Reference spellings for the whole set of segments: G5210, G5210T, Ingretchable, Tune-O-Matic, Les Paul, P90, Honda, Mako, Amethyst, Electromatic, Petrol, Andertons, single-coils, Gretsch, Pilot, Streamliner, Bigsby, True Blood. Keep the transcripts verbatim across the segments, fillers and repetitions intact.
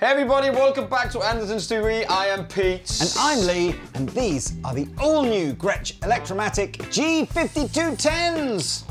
Hey everybody, welcome back to Andertons T V. I am Pete. And I'm Lee, and these are the all-new Gretsch Electromatic G fifty-two tens.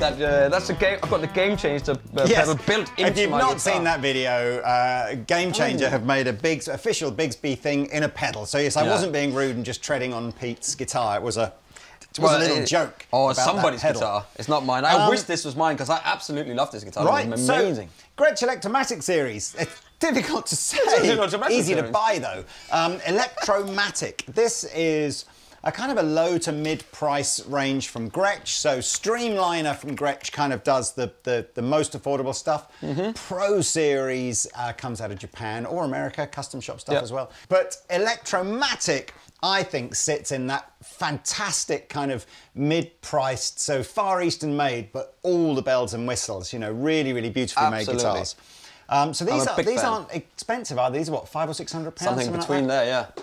That, uh, that's a game. I've got the game changer uh, yes. built into my. If you've my not guitar. seen that video, uh, Game Changer oh. have made a big official Bigsby thing in a pedal. So yes, I yeah. wasn't being rude and just treading on Pete's guitar. It was a, it was well, a little it, joke. Or about somebody's that pedal. guitar. It's not mine. I um, wish this was mine because I absolutely love this guitar. Right, it's amazing. So, Gretsch Electromatic series. It's difficult to say. Easy series. to buy though. Um, Electromatic. This is a kind of a low to mid price range from Gretsch. So Streamliner from Gretsch kind of does the, the, the most affordable stuff. Mm-hmm. Pro Series uh, comes out of Japan or America, custom shop stuff yep. as well. But Electromatic, I think, sits in that fantastic kind of mid-priced, so Far Eastern made, but all the bells and whistles, you know, really, really beautifully Absolutely. made guitars. Um, so these, are, these aren't expensive, are these? What, five or six hundred pounds? Something, something between like there, yeah.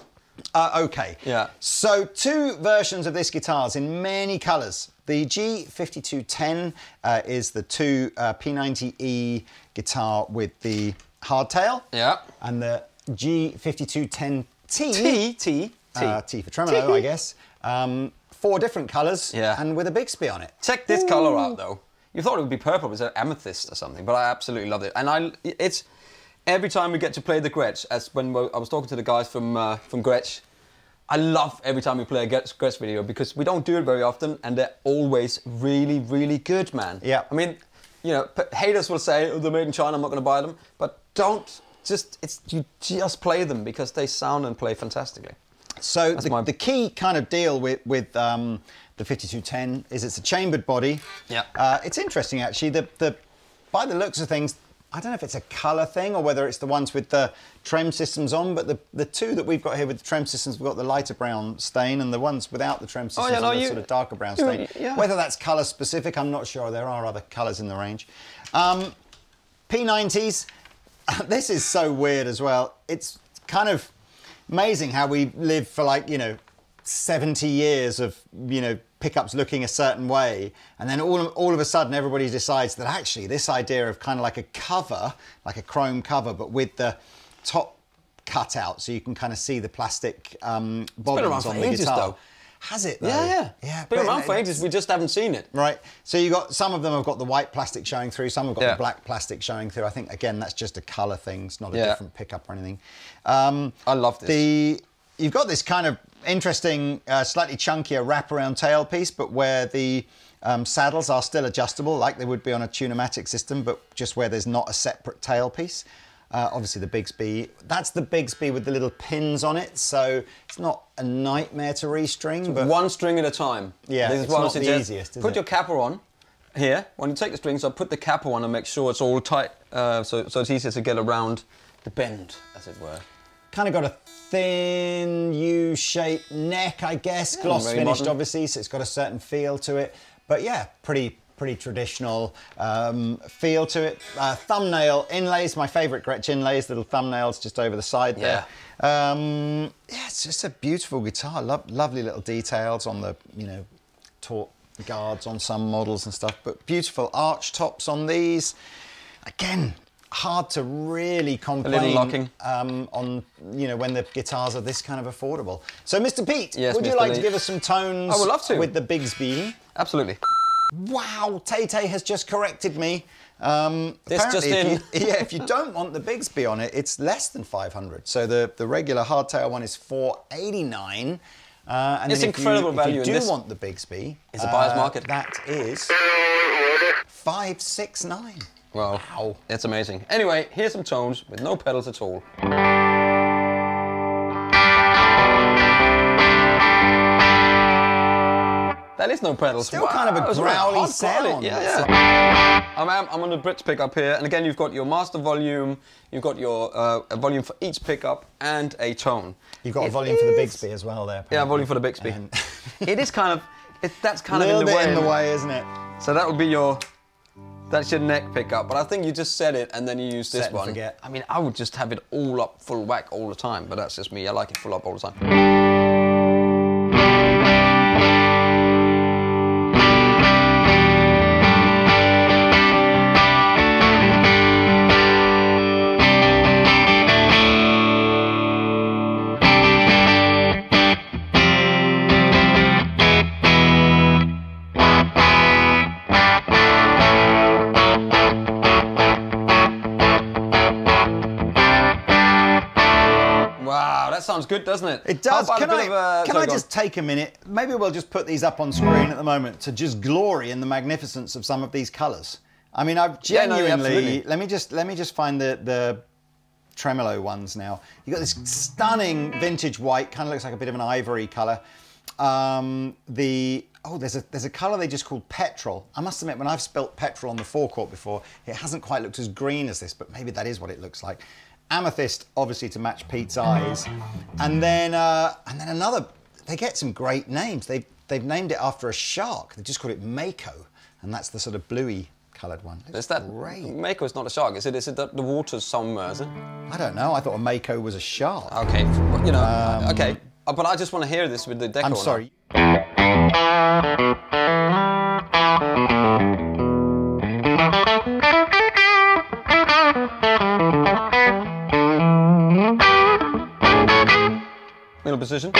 Uh, okay, yeah. So two versions of this guitars in many colours. The G fifty-two ten uh, is the two uh, P ninety E guitar with the hardtail. Yeah. And the G fifty-two ten T. T, T, uh, T. T for tremolo, T. I guess. Um, four different colours. Yeah. And with a Bigsby on it. Check this Ooh. colour out though. You thought it would be purple, it was an amethyst or something, but I absolutely love it. And I, it's. Every time we get to play the Gretsch, as when I was talking to the guys from uh, from Gretsch, I love every time we play a Gretsch video because we don't do it very often, and they're always really, really good, man. Yeah. I mean, you know, haters will say, "Oh, they're made in China. I'm not going to buy them," but don't just it's you just play them because they sound and play fantastically. So the, my... the key kind of deal with with um, the fifty-two ten is it's a chambered body. Yeah. Uh, it's interesting actually. The the by the looks of things, I don't know if it's a colour thing or whether it's the ones with the trem systems on, but the, the two that we've got here with the trem systems, we've got the lighter brown stain and the ones without the trem systems oh, yeah, no, are the you, sort of darker brown stain. Yeah. Whether that's colour specific, I'm not sure. There are other colours in the range. Um, P nineties, this is so weird as well. It's kind of amazing how we live for like, you know, seventy years of, you know, pickups looking a certain way, and then all of, all of a sudden everybody decides that actually this idea of kind of like a cover, like a chrome cover, but with the top cut out so you can kind of see the plastic um, bobbins on the guitar, has it though. Yeah, yeah. yeah been around for ages, we just haven't seen it. Right, so you got, some of them have got the white plastic showing through, some have got yeah. the black plastic showing through. I think, again, that's just a colour thing, it's not a yeah. different pickup or anything. Um, I love this. The, you've got this kind of interesting, uh, slightly chunkier wraparound tailpiece, but where the um, saddles are still adjustable, like they would be on a Tune-O-Matic system, but just where there's not a separate tailpiece. Uh, obviously the Bigsby, that's the Bigsby with the little pins on it, so it's not a nightmare to restring. But one string at a time. Yeah, this is what I suggest. The easiest, put it? your capper on here. When you take the string, so put the capper on and make sure it's all tight, uh, so, so it's easier to get around the bend, as it were. Kind of got a thin U-shaped neck, I guess. Yeah, gloss finished, modern. Obviously, so it's got a certain feel to it. But yeah, pretty... pretty traditional um, feel to it. Uh, thumbnail inlays, my favourite Gretsch inlays, little thumbnails just over the side yeah. there. Um, yeah, it's just a beautiful guitar. Lo lovely little details on the, you know, taut guards on some models and stuff, but beautiful arch tops on these. Again, hard to really complain. A little locking. Um, on, you know, when the guitars are this kind of affordable. So, Mister Pete, yes, would Mister you like Lee. to give us some tones? I would love to. With the Bigsby? Absolutely. Wow, Tay-Tay has just corrected me. Um, this just in. If you, yeah, if you don't want the Bigsby on it, it's less than five hundred. So the, the regular hardtail one is four eighty-nine. Uh, and it's incredible you, value. If you do want the Bigsby, it's a buyer's uh, market. That is five sixty-nine. Wow. Wow, that's amazing. Anyway, here's some tones with no pedals at all. That is no pedals. Still wow. kind of a growly sound. Yeah, yeah. I'm, I'm on the bridge pickup here, and again you've got your master volume, you've got your uh, a volume for each pickup and a tone. You've got it a volume is... for the Bigsby as well there. Apparently. Yeah, volume for the Bigsby. And... it is kind of, it, that's kind of in the way. A little bit in the way, isn't it? So that would be your, that's your neck pickup, but I think you just set it and then you use set this one. Forget. I mean, I would just have it all up full whack all the time, but that's just me, I like it full up all the time. Sounds good, doesn't it? It does. Can I, of, uh, can sorry, I just take a minute? Maybe we'll just put these up on screen at the moment to just glory in the magnificence of some of these colours. I mean, I've genuinely. Yeah, no, let me just let me just find the the tremolo ones now. You got this stunning vintage white, kind of looks like a bit of an ivory colour. Um, the oh, there's a there's a colour they just called petrol. I must admit, when I've spilt petrol on the forecourt before, it hasn't quite looked as green as this, but maybe that is what it looks like. Amethyst, obviously, to match Pete's eyes, and then uh, and then another. They get some great names. They they've named it after a shark. They just called it Mako, and that's the sort of bluey coloured one. It's that great. Mako is not a shark, is it? Is it the, the water's somewhere? Is it? I don't know. I thought a Mako was a shark. Okay, you know. Um, okay, but I just want to hear this with the deco. I'm sorry. Middle position.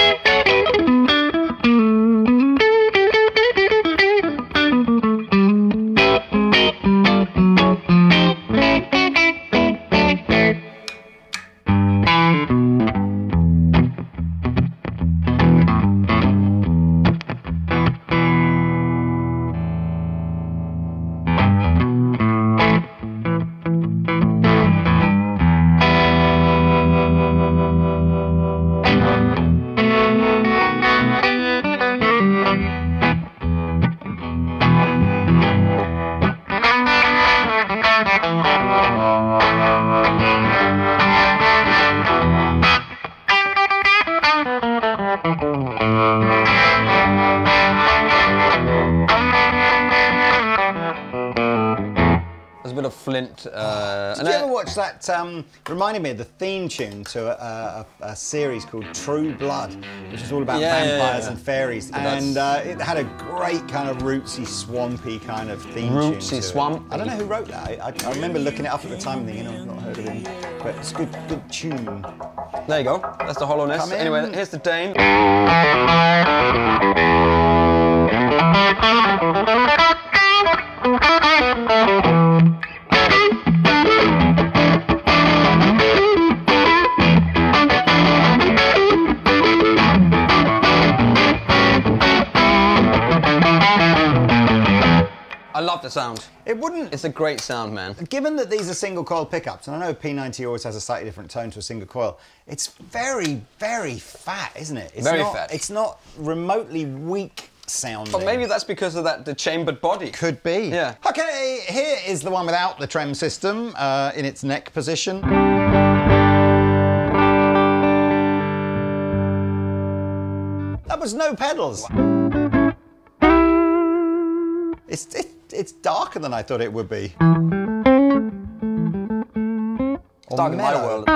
flint. Uh, Did you ever watch that? Um, reminded me of the theme tune to a, a, a series called True Blood, which is all about yeah, vampires yeah, yeah, yeah. and fairies. And uh, it had a great kind of rootsy, swampy kind of theme rootsy, tune. Rootsy, swamp. I don't know who wrote that. I, I remember looking it up at the time and thinking, oh, I've not heard of him. But it's a good, good tune. There you go. That's the hollowness. Anyway, here's the Dane. I love the sound. It wouldn't... It's a great sound, man. Given that these are single coil pickups, and I know P ninety always has a slightly different tone to a single coil, it's very, very fat, isn't it? It's very not, fat. It's not remotely weak sounding. But maybe that's because of that the chambered body. Could be. Yeah. Okay, here is the one without the trem system uh, in its neck position. That was no pedals. It's, it, it's darker than I thought it would be. It's darker than my world.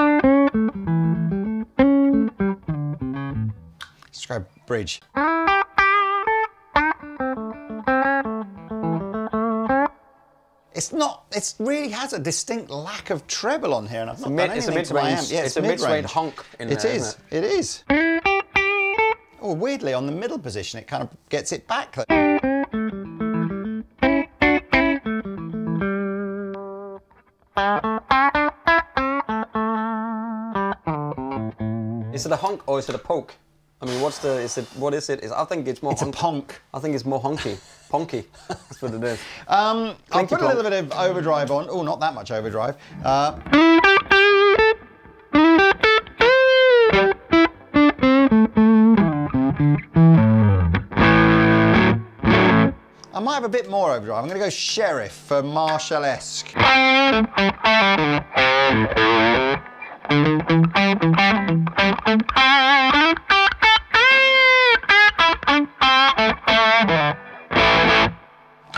Let's try bridge. It's not, it really has a distinct lack of treble on here, and I've not done anything to my amp. Yeah, it's, it's a mid-range honk in there, isn't it? It is, it is. Oh, weirdly, on the middle position, it kind of gets it back. Is it a honk or is it a poke? I mean, what's the? Is it? What is it? Is I think it's more. It's honky. A honk. I think it's more honky, ponky. That's what it is. Um, I'll put a little bit of overdrive on. Oh, not that much overdrive. Uh, I might have a bit more overdrive. I'm going to go sheriff for Marshall-esque. I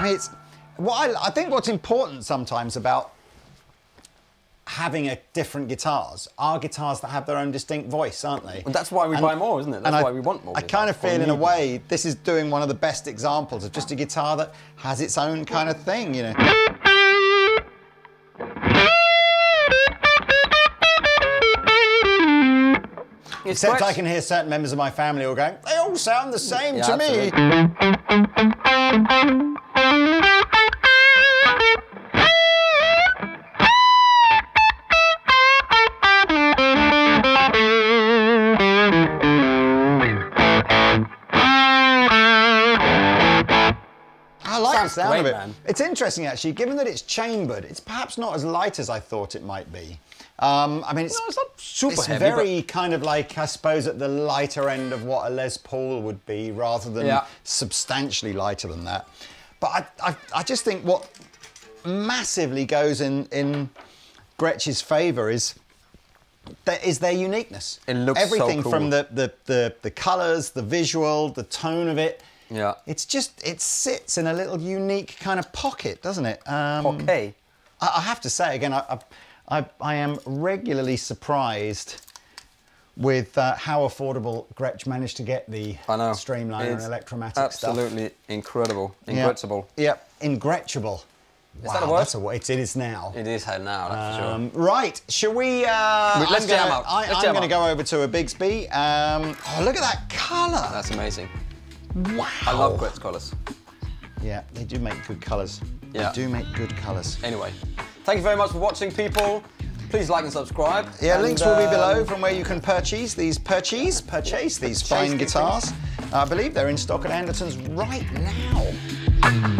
mean, it's what I, I think what's important sometimes about having a different guitars are guitars that have their own distinct voice, aren't they? Well, that's why we and, buy more, isn't it? That's I, why we want more. I kind of feel in a way this is doing one of the best examples of just a guitar that has its own kind of thing, you know. Except I can hear certain members of my family all going, they all sound the same yeah, to absolutely. me. I like Sounds the sound great, of it. Man. It's interesting, actually, given that it's chambered, it's perhaps not as light as I thought it might be. Um, I mean, it's, no, it's not super it's heavy, very kind of like, I suppose, at the lighter end of what a Les Paul would be, rather than yeah. substantially lighter than that. But I, I, I just think what massively goes in, in Gretsch's favour is that is their uniqueness. It looks everything so cool. From the, the, the, the colours, the visual, the tone of it. Yeah. It's just, it sits in a little unique kind of pocket, doesn't it? Um, okay. I, I have to say, again, I... I I, I am regularly surprised with uh, how affordable Gretsch managed to get the I know. Streamliner it's and Electromatic absolutely stuff. Absolutely incredible. Ingretchable. Yep, yeah. Ingretchable. Is wow, that a word? That's a, it, it is now. It is now, that's um, for sure. Right, shall we... Uh, Let's I'm gonna, jam out. I, Let's I'm jam gonna out. go over to a Bigsby. Um, oh, look at that colour. That's amazing. Wow. I love Gretsch colours. Yeah, they do make good colours. Yeah. They do make good colours. Anyway. Thank you very much for watching, people. Please like and subscribe. Yeah, and links will be below from where you can purchase these purchase, purchase these purchase fine guitars. Things. I believe they're in stock at Andertons right now.